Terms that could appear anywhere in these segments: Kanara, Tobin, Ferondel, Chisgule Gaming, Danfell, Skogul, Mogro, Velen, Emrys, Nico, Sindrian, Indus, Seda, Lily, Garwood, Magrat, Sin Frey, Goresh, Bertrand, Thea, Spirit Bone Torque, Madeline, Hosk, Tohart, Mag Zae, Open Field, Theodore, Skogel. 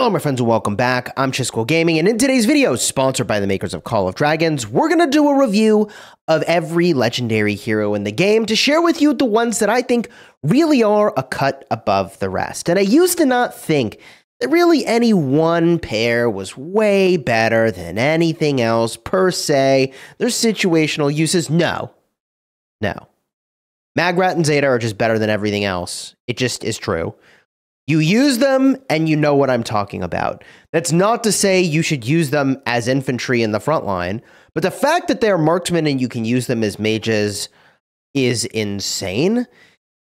Hello my friends and welcome back, I'm Chisgule Gaming, and in today's video, sponsored by the makers of Call of Dragons, we're going to do a review of every legendary hero in the game to share with you the ones that I think really are a cut above the rest. And I used to not think that really any one pair was way better than anything else per se. Their situational uses, no. Magrat and Seda are just better than everything else. It just is true. You use them, and you know what I'm talking about. That's not to say you should use them as infantry in the front line, but the fact that they're marksmen and you can use them as mages is insane.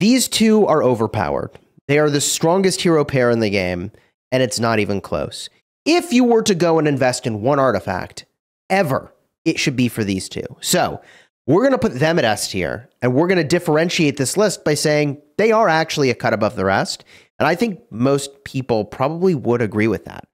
These two are overpowered. They are the strongest hero pair in the game, and it's not even close. If you were to go and invest in one artifact, ever, it should be for these two. So we're going to put them at S tier, and we're going to differentiate this list by saying they are actually a cut above the rest. And I think most people probably would agree with that.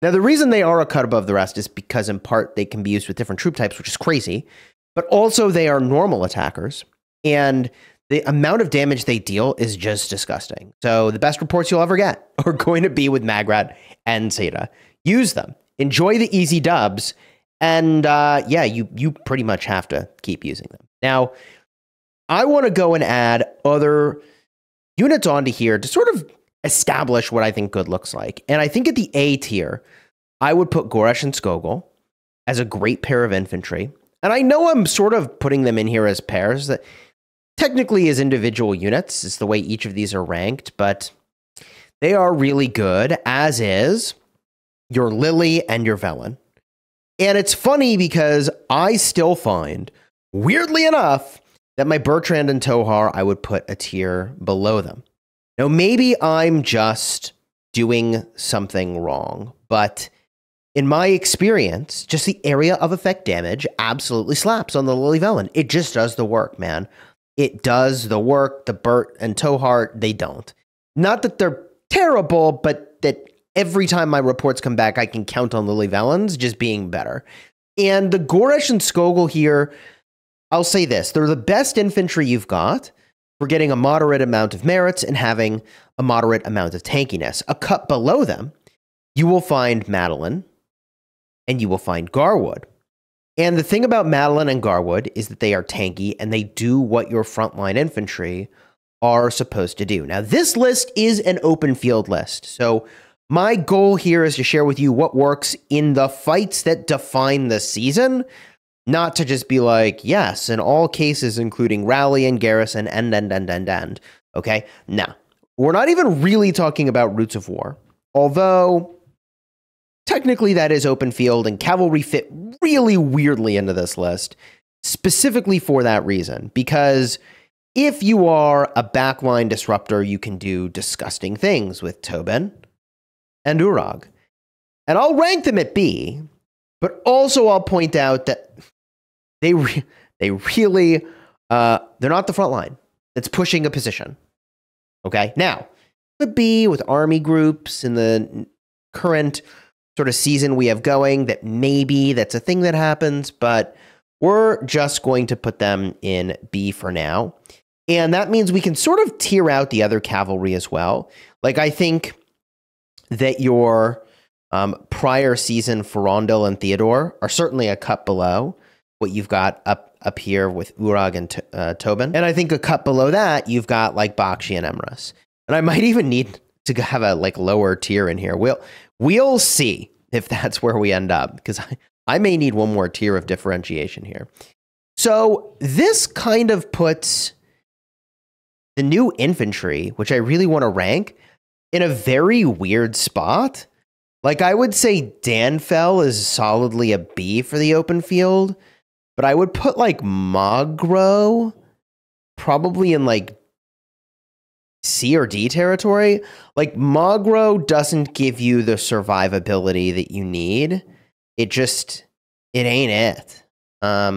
Now, the reason they are a cut above the rest is because, in part, they can be used with different troop types, which is crazy, but also they are normal attackers, and the amount of damage they deal is just disgusting. So the best reports you'll ever get are going to be with Magrat and Seda. Use them. Enjoy the easy dubs, and yeah, you pretty much have to keep using them. Now, I want to go and add other units onto here to sort of establish what I think good looks like. And I think at the A tier, I would put Goresh and Skogel as a great pair of infantry. And I know I'm sort of putting them in here as pairs, that technically as individual units is the way each of these are ranked, but they are really good, as is your Lily and your Velen. And it's funny because I still find, weirdly enough, that my Bertrand and Tohart, I would put a tier below them. Now, maybe I'm just doing something wrong, but in my experience, just the area of effect damage absolutely slaps on the Lily Velen. It just does the work, man. It does the work. The Bert and Tohart, they don't. Not that they're terrible, but that every time my reports come back, I can count on Lily Velen's just being better. And the Goresh and Skogel here, I'll say this, they're the best infantry you've got for getting a moderate amount of merits and having a moderate amount of tankiness. A cut below them, you will find Madeline and you will find Garwood. And the thing about Madeline and Garwood is that they are tanky and they do what your frontline infantry are supposed to do. Now, this list is an open field list. So my goal here is to share with you what works in the fights that define the season, not to just be like, yes, in all cases, including rally and garrison, and. Okay? No. We're not even really talking about Roots of War. Although, technically that is open field, and cavalry fit really weirdly into this list, specifically for that reason. Because if you are a backline disruptor, you can do disgusting things with Tobin and Urag. And I'll rank them at B, but also I'll point out that they're not the front line that's pushing a position. Okay, now, could be with army groups in the current sort of season we have going that maybe that's a thing that happens, but we're just going to put them in B for now. And that means we can sort of tier out the other cavalry as well. Like, I think that your prior season Ferondel and Theodore are certainly a cut below what you've got up here with Urag and Tobin. And I think a cut below that, you've got like Bakshi and Emrys. And I might even need to have a like lower tier in here. We'll see if that's where we end up, because I may need one more tier of differentiation here. So this kind of puts the new infantry, which I really want to rank, in a very weird spot. Like, I would say Danfell is solidly a B for the open field, but I would put like Mogro probably in like C or D territory. Like, Mogro doesn't give you the survivability that you need. It ain't it. I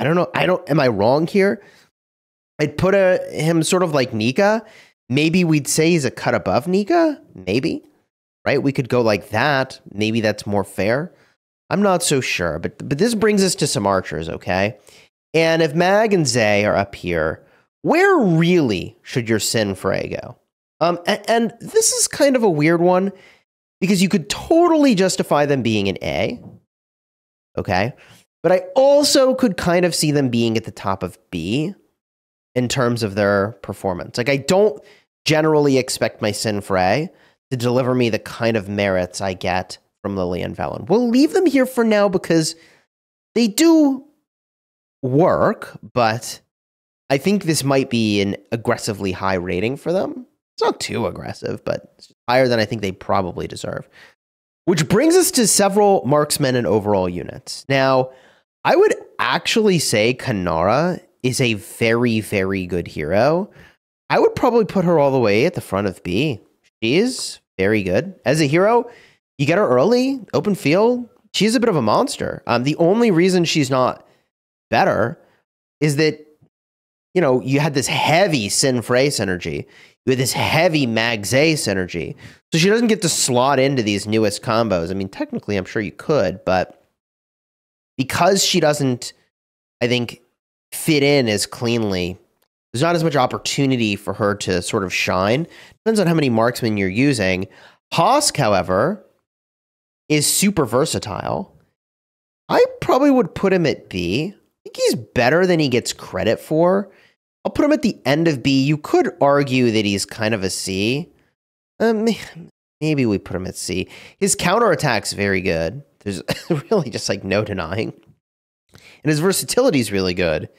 don't know. Am I wrong here? I'd put him sort of like Nika. Maybe we'd say he's a cut above Nika. Maybe, right? We could go like that. Maybe that's more fair. I'm not so sure, but this brings us to some archers, okay? And if Mag and Zae are up here, where really should your Sin Frey go? And this is kind of a weird one. because you could totally justify them being an A, okay? But I also could kind of see them being at the top of B in terms of their performance. Like, I don't generally expect my Sin Frey to deliver me the kind of merits I get from Lily and Velen. We'll leave them here for now because they do work, but I think this might be an aggressively high rating for them. It's not too aggressive, but it's higher than I think they probably deserve. Which brings us to several marksmen and overall units. Now, I would actually say Kanara is a very, very good hero. I would probably put her all the way at the front of B. She is very good. As a hero, you get her early, open field. She's a bit of a monster. The only reason she's not better is that, you know, you had this heavy Sin Frey synergy. You had this heavy Mag Zae synergy. So she doesn't get to slot into these newest combos. I mean, technically, I'm sure you could, but because she doesn't, I think, fit in as cleanly, there's not as much opportunity for her to sort of shine. Depends on how many marksmen you're using. Hosk, however, is super versatile. I probably would put him at B. I think he's better than he gets credit for. I'll put him at the end of B. You could argue that he's kind of a C. Maybe we put him at C. His counterattack's very good. There's really just like no denying. And his versatility is really good.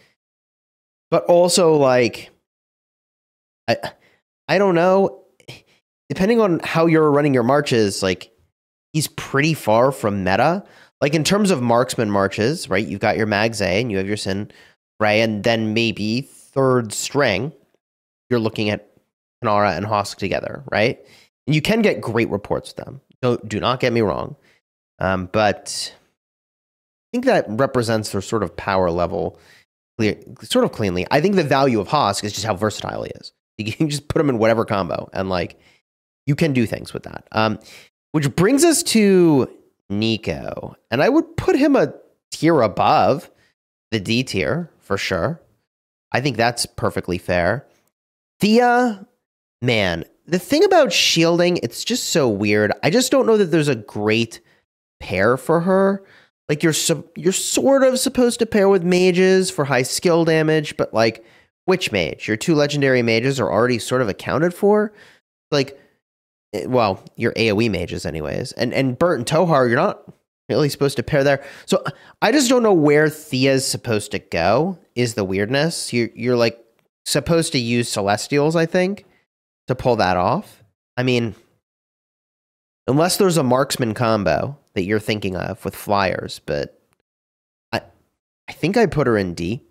But also, like, I don't know. Depending on how you're running your marches, like, he's pretty far from meta. Like, in terms of marksman marches, right? You've got your Mag Zae and you have your Sin Frey, and then maybe third string, you're looking at Kanara and Hosk together, right? And you can get great reports with them. Do not get me wrong. But I think that represents their sort of power level sort of cleanly. I think the value of Hosk is just how versatile he is. You can just put him in whatever combo, and, like, you can do things with that. Which brings us to Nico. And I would put him a tier above the D tier, for sure. I think that's perfectly fair. Thea, man, the thing about shielding, it's just so weird. I just don't know that there's a great pair for her. Like, you're sort of supposed to pair with mages for high skill damage, but, like, which mage? Your two legendary mages are already sort of accounted for. Like, well, your AoE mages anyways. And Bert and Tohart, you're not really supposed to pair there. So I just don't know where Thea's supposed to go is the weirdness. You're like supposed to use Celestials, I think, to pull that off. I mean, unless there's a marksman combo that you're thinking of with flyers, but I think I put her in D.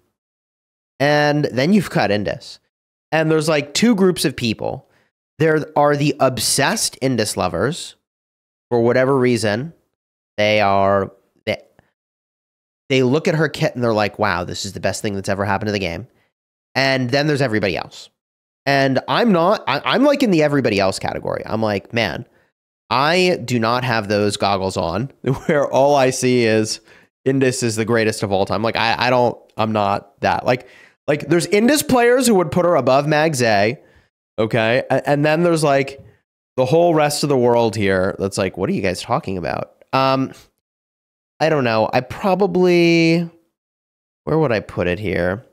And then you've got Indus. And there's like two groups of people. There are the obsessed Indus lovers for whatever reason. They look at her kit and they're like, wow, this is the best thing that's ever happened to the game. And then there's everybody else. And I'm like in the everybody else category. I'm like, man, I do not have those goggles on where all I see is Indus is the greatest of all time. Like, I'm not that. Like there's Indus players who would put her above Mag Zae, okay? And then there's like the whole rest of the world here that's like, what are you guys talking about? I don't know. I probably, where would I put it here?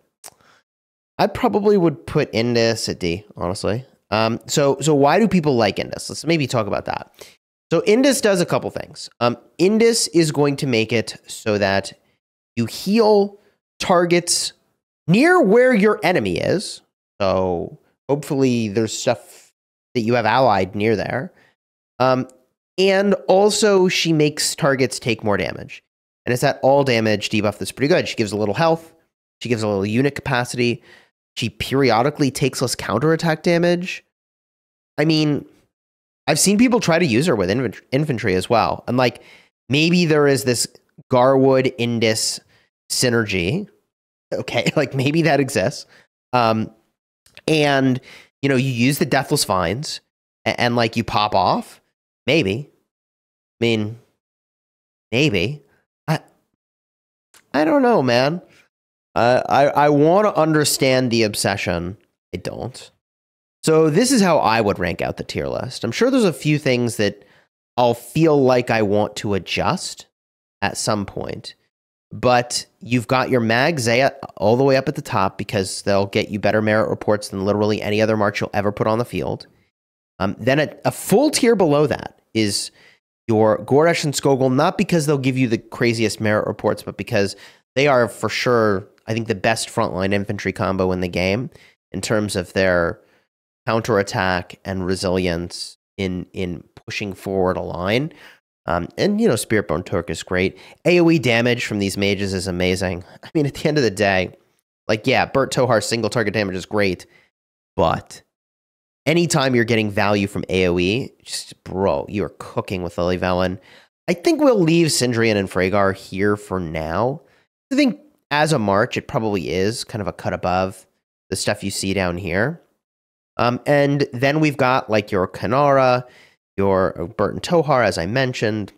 I probably would put Indus at D, honestly. So why do people like Indus? Let's maybe talk about that. So Indus does a couple things. Indus is going to make it so that you heal targets near where your enemy is. So hopefully there's stuff that you have allied near there. And also, she makes targets take more damage. And it's that all damage debuff that's pretty good. She gives a little health. She gives a little unit capacity. She periodically takes less counterattack damage. I mean, I've seen people try to use her with infantry as well. And, like, maybe there is this Garwood-Indus synergy. Okay, like, maybe that exists. And, you know, you use the Deathless Vines, and like, you pop off. Maybe. I mean, maybe. I don't know, man. I want to understand the obsession. I don't. So this is how I would rank out the tier list. I'm sure there's a few things that I'll feel like I want to adjust at some point. But you've got your Mag Zae all the way up at the top because they'll get you better merit reports than literally any other march you'll ever put on the field. Then a full tier below that is your Goresh and Skogul, not because they'll give you the craziest merit reports, but because they are for sure, I think, the best frontline infantry combo in the game in terms of their counterattack and resilience in pushing forward a line. And, you know, Spirit Bone Torque is great. AoE damage from these mages is amazing. I mean, at the end of the day, like, yeah, Bert Tohart's single target damage is great, but anytime you're getting value from AoE, just, bro, you are cooking with Lily Velen. I think we'll leave Sindrian and Fragar here for now. I think as a march, it probably is kind of a cut above the stuff you see down here. And then we've got, like, your Kanara, your Bert and Tohart, as I mentioned.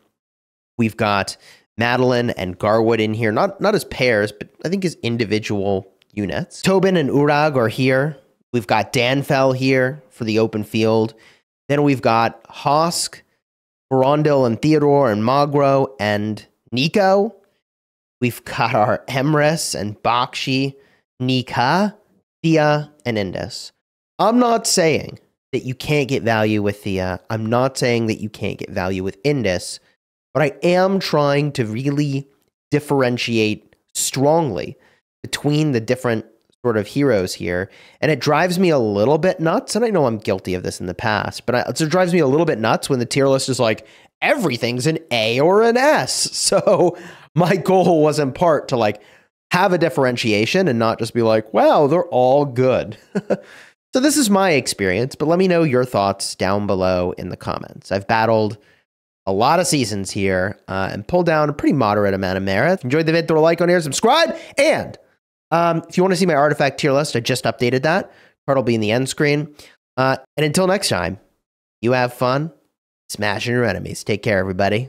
We've got Madeline and Garwood in here, not as pairs, but I think as individual units. Tobin and Urag are here. We've got Danfell here for the open field. Then we've got Hosk, Ferondel and Theodore and Mogro and Nico. We've got our Emrys and Bakshi, Nika, Thea, and Indus. I'm not saying that you can't get value with Thea. I'm not saying that you can't get value with Indus, but I am trying to really differentiate strongly between the different sort of heroes here, and it drives me a little bit nuts, and I know I'm guilty of this in the past, but it drives me a little bit nuts when the tier list is like, everything's an A or an S. So my goal was in part to, like, have a differentiation and not just be like, wow, they're all good. So this is my experience, but let me know your thoughts down below in the comments. I've battled a lot of seasons here and pulled down a pretty moderate amount of merit. Enjoyed the vid, throw a like on here, subscribe, and if you want to see my artifact tier list, I just updated that. Part will be in the end screen. And until next time, you have fun smashing your enemies. Take care, everybody.